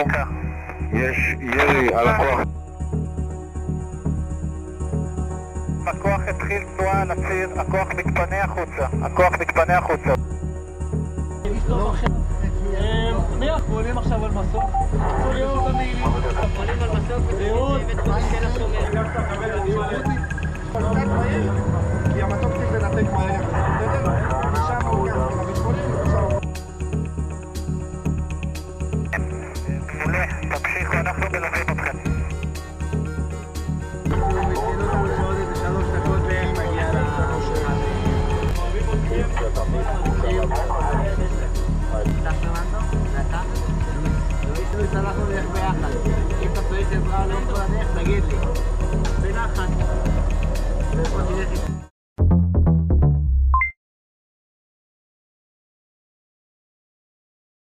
Alcoa. יש על הכוח. הכוח התחיל תנועה על הציר, הכוח מתפנה החוצה. הכוח מתפנה החוצה. הם עולים עכשיו על מסוף. עולים על מסוף ותקבל עדיון עליהם. כי המסוף צריך לנתק מהר. שם הוא גם מתפולים. תמשיכו, אנחנו מלווים אתכם. אנחנו נלך ביחד. אם אתה צריך עזרה לאורך הדרך, תגיד לי. בנחת.